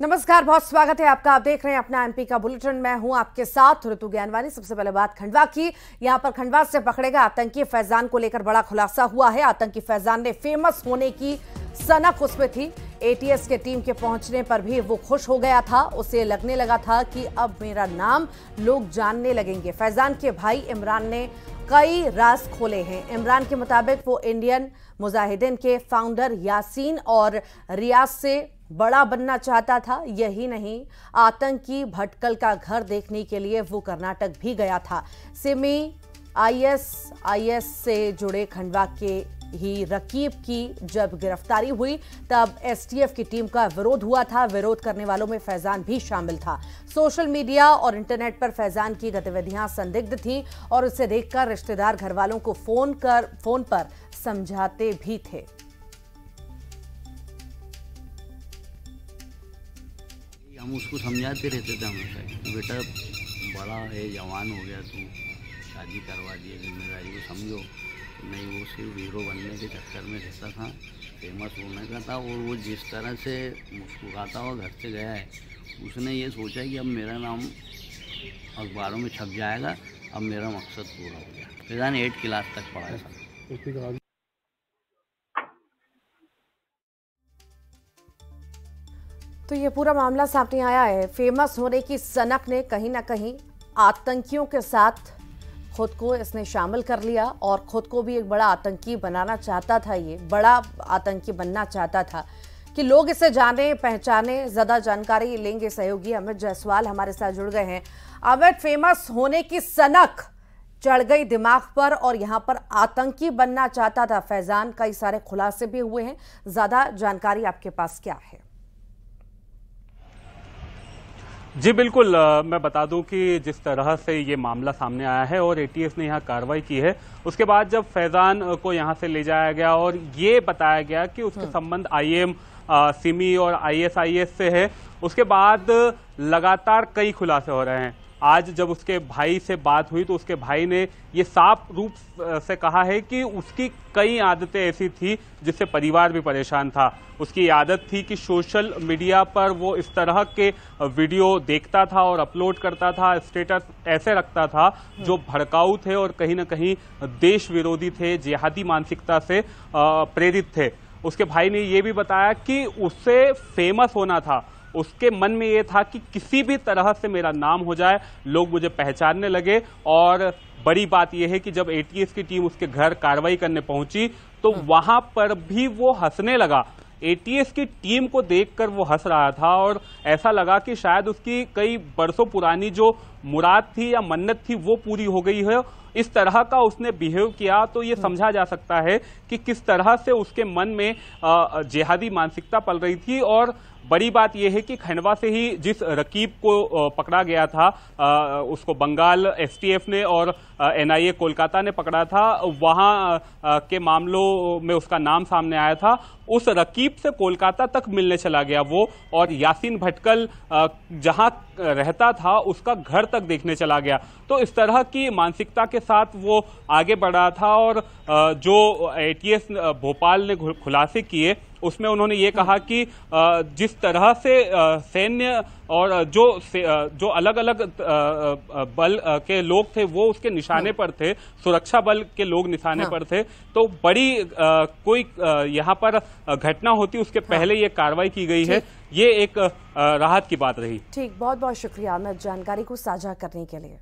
नमस्कार, बहुत स्वागत है आपका। आप देख रहे हैं अपना एमपी का बुलेटिन। मैं हूं आपके साथ ऋतु ज्ञानवारी। सबसे पहले बात खंडवा की। यहां पर खंडवा से पकड़े गए आतंकी फैजान को लेकर बड़ा खुलासा हुआ है। आतंकी फैजान ने फेमस होने की सनक उसमें थी। एटीएस के टीम के पहुंचने पर भी वो खुश हो गया था। उसे लगने लगा था कि अब मेरा नाम लोग जानने लगेंगे। फैजान के भाई इमरान ने कई राज खोले हैं। इमरान के मुताबिक वो इंडियन मुजाहिदीन के फाउंडर यासीन और रियाज से बड़ा बनना चाहता था। यही नहीं, आतंकी भटकल का घर देखने के लिए वो कर्नाटक भी गया था। सिमी आईएसआईएस से जुड़े खंडवा के ही रकीब की जब गिरफ्तारी हुई तब एसटीएफ की टीम का विरोध हुआ था। विरोध करने वालों में फैजान भी शामिल था। सोशल मीडिया और इंटरनेट पर फैजान की गतिविधियां संदिग्ध थीं और उसे देखकर रिश्तेदार घर वालों को फोन पर समझाते भी थे। हम उसको समझाते रहते थे हमेशा, बेटा बड़ा है, जवान हो गया तू, शादी करवा दिए, जिम्मेदारी को समझो। नहीं, वो सिर्फ हीरो बनने के चक्कर में रहता था, फेमस होने का था। और वो जिस तरह से मुस्कुराता हुआ घर से गया है, उसने ये सोचा कि अब मेरा नाम अखबारों में छप जाएगा, अब मेरा मकसद पूरा हो गया। फैजान 8 क्लास तक पढ़ाया था। तो ये पूरा मामला सामने आया है। फेमस होने की सनक ने कहीं ना कहीं आतंकियों के साथ खुद को इसने शामिल कर लिया और ख़ुद को भी एक बड़ा आतंकी बनाना चाहता था। ये बड़ा आतंकी बनना चाहता था कि लोग इसे जाने पहचाने। ज़्यादा जानकारी लेंगे सहयोगी अमित जायसवाल हमारे साथ जुड़ गए हैं। अमित, फेमस होने की सनक चढ़ गई दिमाग पर और यहाँ पर आतंकी बनना चाहता था फैजान। कई सारे खुलासे भी हुए हैं। ज़्यादा जानकारी आपके पास क्या है? जी बिल्कुल, मैं बता दूं कि जिस तरह से ये मामला सामने आया है और एटीएस ने यहाँ कार्रवाई की है, उसके बाद जब फैजान को यहाँ से ले जाया गया और ये बताया गया कि उसके संबंध सिमी और आईएसआईएस से है, उसके बाद लगातार कई खुलासे हो रहे हैं। आज जब उसके भाई से बात हुई तो उसके भाई ने ये साफ रूप से कहा है कि उसकी कई आदतें ऐसी थी जिससे परिवार भी परेशान था। उसकी आदत थी कि सोशल मीडिया पर वो इस तरह के वीडियो देखता था और अपलोड करता था, स्टेटस ऐसे रखता था जो भड़काऊ थे और कहीं ना कहीं देश विरोधी थे, जिहादी मानसिकता से प्रेरित थे। उसके भाई ने ये भी बताया कि उसे फेमस होना था। उसके मन में ये था कि किसी भी तरह से मेरा नाम हो जाए, लोग मुझे पहचानने लगे। और बड़ी बात यह है कि जब एटीएस की टीम उसके घर कार्रवाई करने पहुंची तो वहां पर भी वो हंसने लगा। एटीएस की टीम को देखकर वो हंस रहा था और ऐसा लगा कि शायद उसकी कई बरसों पुरानी जो मुराद थी या मन्नत थी वो पूरी हो गई है। इस तरह का उसने बिहेव किया तो ये समझा जा सकता है कि किस तरह से उसके मन में जिहादी मानसिकता पल रही थी। और बड़ी बात यह है कि खंडवा से ही जिस रकीब को पकड़ा गया था, उसको बंगाल एसटीएफ ने और एनआईए कोलकाता ने पकड़ा था, वहां के मामलों में उसका नाम सामने आया था। उस रकीब से कोलकाता तक मिलने चला गया वो और यासीन भटकल जहां रहता था उसका घर तक देखने चला गया। तो इस तरह की मानसिकता के साथ वो आगे बढ़ा था। और जो एटीएस भोपाल ने खुलासे किए उसमें उन्होंने ये कहा कि जिस तरह से सैन्य और जो अलग अलग बल के लोग थे वो उसके निशाने पर थे, सुरक्षा बल के लोग निशाने पर थे। तो बड़ी कोई यहाँ पर घटना होती उसके पहले ये कार्रवाई की गई है। ये एक राहत की बात रही। ठीक, बहुत बहुत शुक्रिया मैं जानकारी को साझा करने के लिए।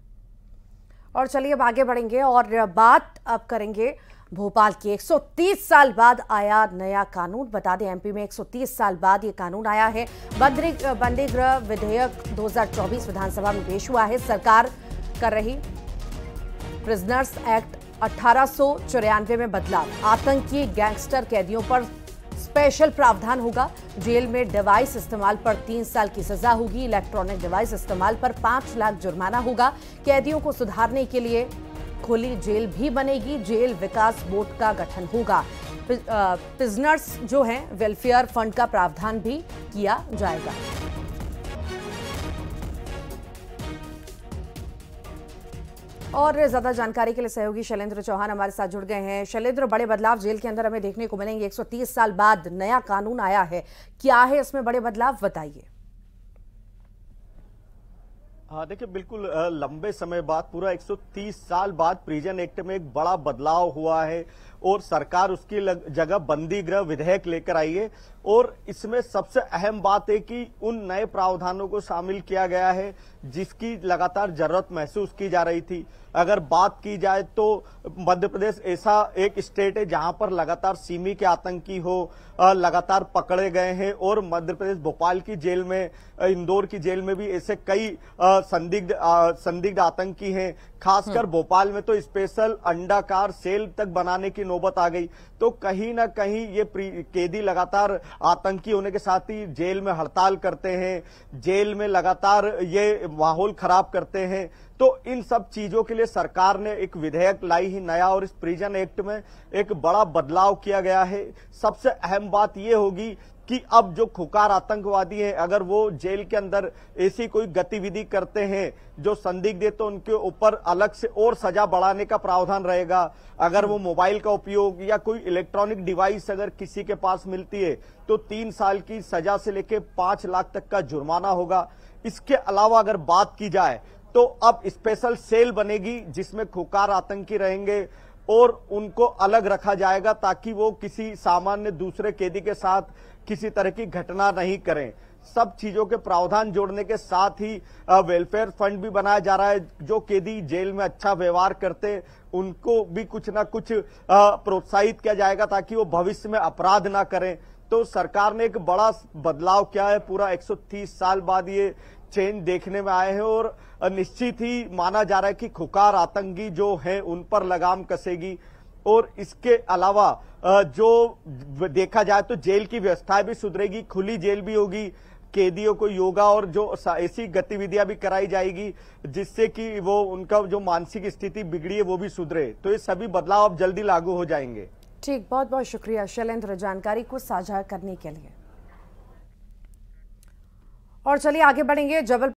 और चलिए अब आगे बढ़ेंगे और बात अब करेंगे भोपाल की। 130 साल बाद आया नया कानून। बता दें एमपी में 130 साल बाद ये कानून आया है। बंदीगृह विधेयक 2024 विधानसभा में पेश हुआ है। सरकार कर रही प्रिजनर्स एक्ट 1894 में बदलाव। आतंकी गैंगस्टर कैदियों पर स्पेशल प्रावधान होगा। जेल में डिवाइस इस्तेमाल पर 3 साल की सजा होगी। इलेक्ट्रॉनिक डिवाइस इस्तेमाल पर 5 लाख जुर्माना होगा। कैदियों को सुधारने के लिए खुली जेल भी बनेगी। जेल विकास बोर्ड का गठन होगा। प्रिजनर्स जो हैं वेलफेयर फंड का प्रावधान भी किया जाएगा। और ज्यादा जानकारी के लिए सहयोगी शैलेंद्र चौहान हमारे साथ जुड़ गए हैं। शैलेंद्र, बड़े बदलाव जेल के अंदर हमें देखने को मिलेंगे। 130 साल बाद नया कानून आया है, क्या है इसमें बड़े बदलाव, बताइए। हाँ देखिए, बिल्कुल लंबे समय बाद पूरा 130 साल बाद प्रिजन एक्ट में एक बड़ा बदलाव हुआ है और सरकार उसकी जगह बंदी गृह विधेयक लेकर आई है। और इसमें सबसे अहम बात है कि उन नए प्रावधानों को शामिल किया गया है जिसकी लगातार जरूरत महसूस की जा रही थी। अगर बात की जाए तो मध्य प्रदेश ऐसा एक स्टेट है जहां पर लगातार सीमी के आतंकी हो लगातार पकड़े गए हैं और मध्य प्रदेश भोपाल की जेल में, इंदौर की जेल में भी ऐसे कई संदिग्ध आतंकी हैं। खासकर भोपाल में तो स्पेशल अंडाकार सेल तक बनाने की नौबत आ गई। तो कहीं ना कहीं ये कैदी लगातार आतंकी होने के साथ ही जेल में हड़ताल करते हैं, जेल में लगातार ये माहौल खराब करते हैं। तो इन सब चीजों के लिए सरकार ने एक विधेयक लाई ही नया, और इस प्रिजन एक्ट में एक बड़ा बदलाव किया गया है। सबसे अहम बात यह होगी कि अब जो खुकार आतंकवादी हैं, अगर वो जेल के अंदर ऐसी कोई गतिविधि करते हैं जो संदिग्ध है तो उनके ऊपर अलग से और सजा बढ़ाने का प्रावधान रहेगा। अगर वो मोबाइल का उपयोग या कोई इलेक्ट्रॉनिक डिवाइस अगर किसी के पास मिलती है तो 3 साल की सजा से लेकर 5 लाख तक का जुर्माना होगा। इसके अलावा अगर बात की जाए तो अब स्पेशल सेल बनेगी जिसमें खुकार आतंकी रहेंगे और उनको अलग रखा जाएगा ताकि वो किसी सामान्य दूसरे कैदी के साथ किसी तरह की घटना नहीं करें। सब चीजों के प्रावधान जोड़ने के साथ ही वेलफेयर फंड भी बनाया जा रहा है। जो कैदी जेल में अच्छा व्यवहार करते उनको भी कुछ ना कुछ प्रोत्साहित किया जाएगा ताकि वो भविष्य में अपराध ना करें। तो सरकार ने एक बड़ा बदलाव किया है, पूरा 130 साल बाद ये चेंज देखने में आए हैं और निश्चित ही माना जा रहा है कि खुकार आतंकी जो हैं उन पर लगाम कसेगी। और इसके अलावा जो देखा जाए तो जेल की व्यवस्थाएं भी सुधरेगी, खुली जेल भी होगी, कैदियों को योगा और जो ऐसी गतिविधियां भी कराई जाएगी जिससे कि वो उनका जो मानसिक स्थिति बिगड़ी है वो भी सुधरे। तो ये सभी बदलाव अब जल्दी लागू हो जाएंगे। ठीक, बहुत बहुत शुक्रिया शैलेंद्र जानकारी को साझा करने के लिए। और चलिए आगे बढ़ेंगे।